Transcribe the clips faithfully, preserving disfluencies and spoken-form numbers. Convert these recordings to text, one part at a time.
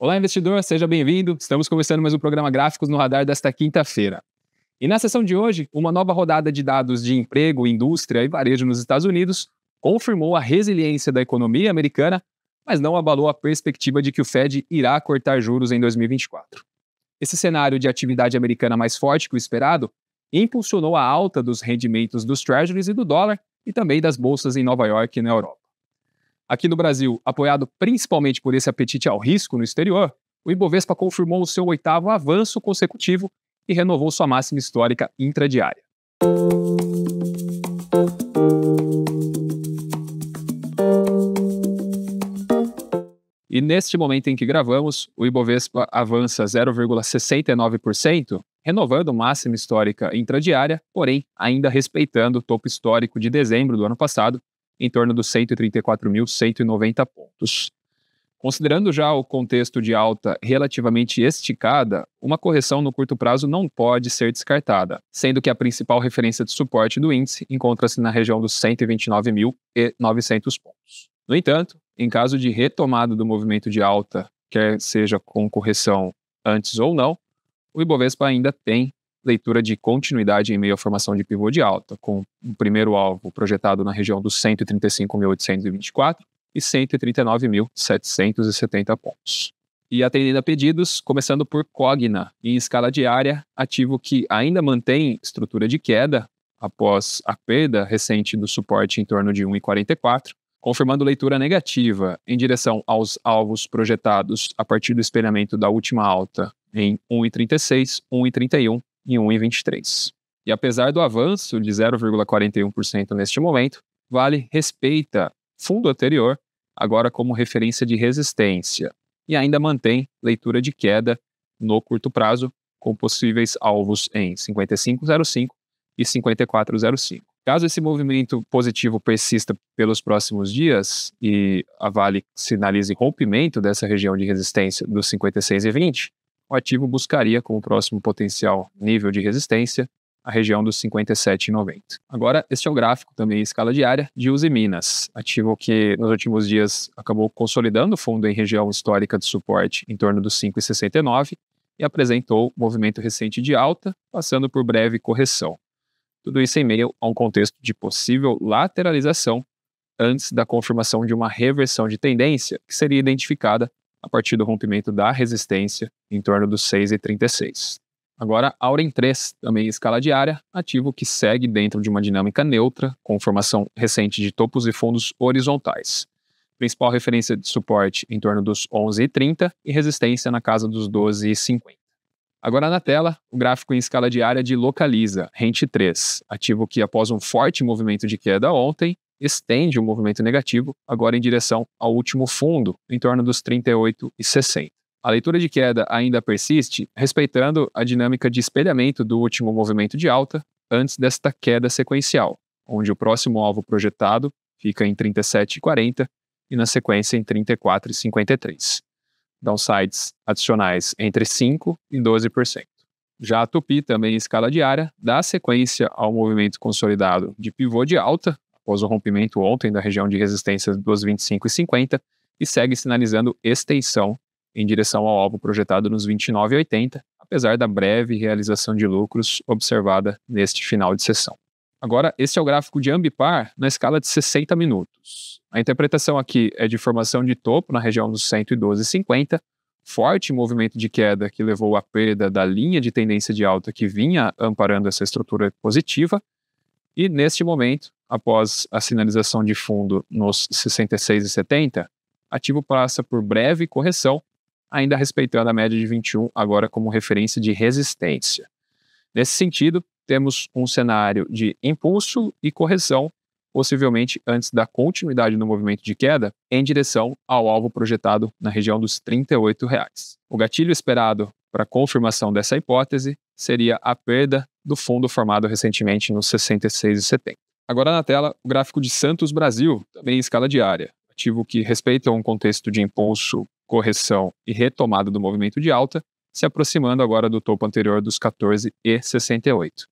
Olá, investidor, seja bem-vindo. Estamos começando mais um programa Gráficos no Radar desta quinta-feira. E na sessão de hoje, uma nova rodada de dados de emprego, indústria e varejo nos Estados Unidos confirmou a resiliência da economia americana, mas não abalou a perspectiva de que o Fed irá cortar juros em dois mil e vinte e quatro. Esse cenário de atividade americana mais forte que o esperado impulsionou a alta dos rendimentos dos treasuries e do dólar e também das bolsas em Nova York e na Europa. Aqui no Brasil, apoiado principalmente por esse apetite ao risco no exterior, o Ibovespa confirmou o seu oitavo avanço consecutivo e renovou sua máxima histórica intradiária. E neste momento em que gravamos, o Ibovespa avança zero vírgula sessenta e nove por cento, renovando máxima histórica intradiária, porém ainda respeitando o topo histórico de dezembro do ano passado, em torno dos cento e trinta e quatro mil cento e noventa pontos. Considerando já o contexto de alta relativamente esticada, uma correção no curto prazo não pode ser descartada, sendo que a principal referência de suporte do índice encontra-se na região dos cento e vinte e nove mil e novecentos pontos. No entanto, em caso de retomada do movimento de alta, quer seja com correção antes ou não, o Ibovespa ainda tem leitura de continuidade em meio à formação de pivô de alta, com o primeiro alvo projetado na região dos cento e trinta e cinco mil oitocentos e vinte e quatro e cento e trinta e nove mil setecentos e setenta pontos. E atendendo a pedidos, começando por C O G N três, em escala diária, ativo que ainda mantém estrutura de queda após a perda recente do suporte em torno de um vírgula quarenta e quatro, confirmando leitura negativa em direção aos alvos projetados a partir do espelhamento da última alta em um vírgula trinta e seis, um vírgula trinta e um e um vírgula vinte e três. E apesar do avanço de zero vírgula quarenta e um por cento neste momento, Vale respeita fundo anterior, agora como referência de resistência, e ainda mantém leitura de queda no curto prazo, com possíveis alvos em cinquenta e cinco vírgula zero cinco e cinquenta e quatro vírgula zero cinco. Caso esse movimento positivo persista pelos próximos dias e a Vale sinalize rompimento dessa região de resistência dos cinquenta e seis vírgula vinte, o ativo buscaria como próximo potencial nível de resistência a região dos cinquenta e sete vírgula noventa. Agora, este é o gráfico também em escala diária de Usiminas, ativo que nos últimos dias acabou consolidando o fundo em região histórica de suporte em torno dos cinco vírgula sessenta e nove e apresentou movimento recente de alta, passando por breve correção. Tudo isso em meio a um contexto de possível lateralização antes da confirmação de uma reversão de tendência que seria identificada a partir do rompimento da resistência em torno dos seis vírgula trinta e seis. Agora, Aura em três, também em escala diária, ativo que segue dentro de uma dinâmica neutra, com formação recente de topos e fundos horizontais. Principal referência de suporte em torno dos onze vírgula trinta e resistência na casa dos doze vírgula cinquenta. Agora na tela, o gráfico em escala diária de Localiza Rent três, ativo que após um forte movimento de queda ontem, estende o movimento negativo, agora em direção ao último fundo, em torno dos trinta e oito vírgula sessenta. A leitura de queda ainda persiste, respeitando a dinâmica de espelhamento do último movimento de alta antes desta queda sequencial, onde o próximo alvo projetado fica em trinta e sete vírgula quarenta e na sequência em trinta e quatro vírgula cinquenta e três. Downsides adicionais entre cinco por cento e doze por cento. Já a Tupi, também em escala diária, dá sequência ao movimento consolidado de pivô de alta, após o rompimento ontem da região de resistência dos vinte e cinco vírgula cinquenta e segue sinalizando extensão em direção ao alvo projetado nos vinte e nove vírgula oitenta, apesar da breve realização de lucros observada neste final de sessão. Agora, esse é o gráfico de AMBIPAR na escala de sessenta minutos. A interpretação aqui é de formação de topo na região dos cento e doze vírgula cinquenta, forte movimento de queda que levou à perda da linha de tendência de alta que vinha amparando essa estrutura positiva, e neste momento, após a sinalização de fundo nos sessenta e seis vírgula setenta, ativo passa por breve correção, ainda respeitando a média de vinte e um, agora como referência de resistência. Nesse sentido, temos um cenário de impulso e correção, possivelmente antes da continuidade no movimento de queda, em direção ao alvo projetado na região dos trinta e oito reais. O gatilho esperado para confirmação dessa hipótese seria a perda do fundo formado recentemente nos sessenta e seis vírgula setenta. Agora na tela, o gráfico de Santos Brasil, também em escala diária, ativo que respeita um contexto de impulso, correção e retomada do movimento de alta, se aproximando agora do topo anterior dos quatorze vírgula sessenta e oito.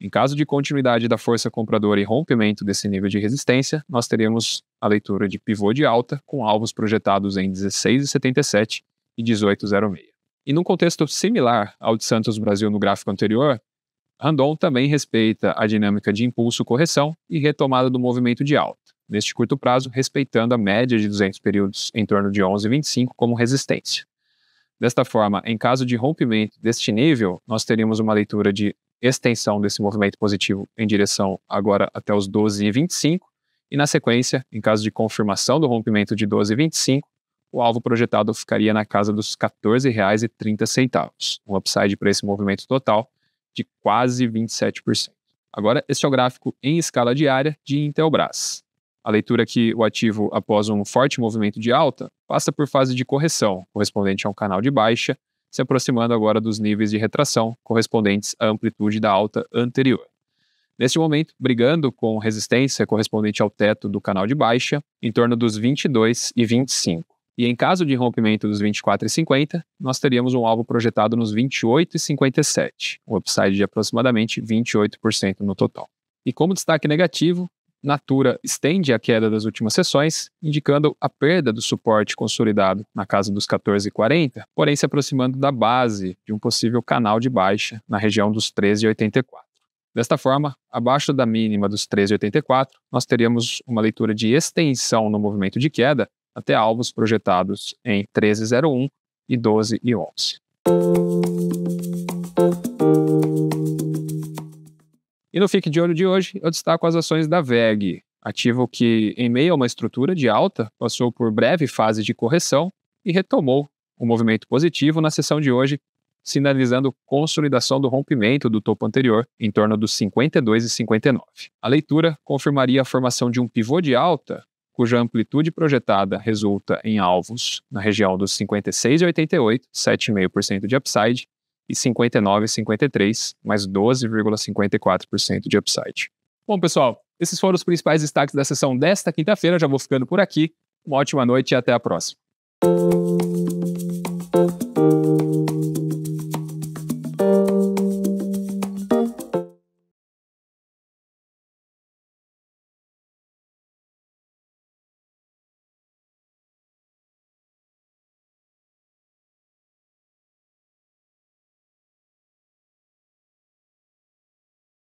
Em caso de continuidade da força compradora e rompimento desse nível de resistência, nós teremos a leitura de pivô de alta, com alvos projetados em dezesseis vírgula setenta e sete e dezoito zero seis. E num contexto similar ao de Santos Brasil no gráfico anterior, Randon também respeita a dinâmica de impulso, correção e retomada do movimento de alta, neste curto prazo respeitando a média de duzentos períodos em torno de onze vírgula vinte e cinco como resistência. Desta forma, em caso de rompimento deste nível, nós teríamos uma leitura de extensão desse movimento positivo em direção agora até os doze vírgula vinte e cinco e, na sequência, em caso de confirmação do rompimento de doze vírgula vinte e cinco, o alvo projetado ficaria na casa dos quatorze reais e trinta centavos, um upside para esse movimento total de quase vinte e sete por cento. Agora, este é o gráfico em escala diária de Intelbras. A leitura é que o ativo, após um forte movimento de alta, passa por fase de correção, correspondente a um canal de baixa, se aproximando agora dos níveis de retração correspondentes à amplitude da alta anterior. Neste momento, brigando com resistência correspondente ao teto do canal de baixa, em torno dos vinte e dois e vinte e cinco. E em caso de rompimento dos vinte e quatro e cinquenta, nós teríamos um alvo projetado nos vinte e oito e cinquenta e sete, um upside de aproximadamente vinte e oito por cento no total. E como destaque negativo, Natura estende a queda das últimas sessões, indicando a perda do suporte consolidado na casa dos quatorze e quarenta, porém se aproximando da base de um possível canal de baixa na região dos treze e oitenta e quatro. Desta forma, abaixo da mínima dos treze e oitenta e quatro, nós teríamos uma leitura de extensão no movimento de queda até alvos projetados em treze e zero um e doze e onze. E no Fique de Olho de hoje, eu destaco as ações da W E G, ativo que, em meio a uma estrutura de alta, passou por breve fase de correção e retomou um movimento positivo na sessão de hoje, sinalizando consolidação do rompimento do topo anterior em torno dos cinquenta e dois e cinquenta e nove. A leitura confirmaria a formação de um pivô de alta, cuja amplitude projetada resulta em alvos na região dos cinquenta e seis e oitenta e oito, sete vírgula cinco por cento de upside, e cinquenta e nove e cinquenta e três, mais doze vírgula cinquenta e quatro por cento de upside. Bom, pessoal, esses foram os principais destaques da sessão desta quinta-feira. Já vou ficando por aqui. Uma ótima noite e até a próxima.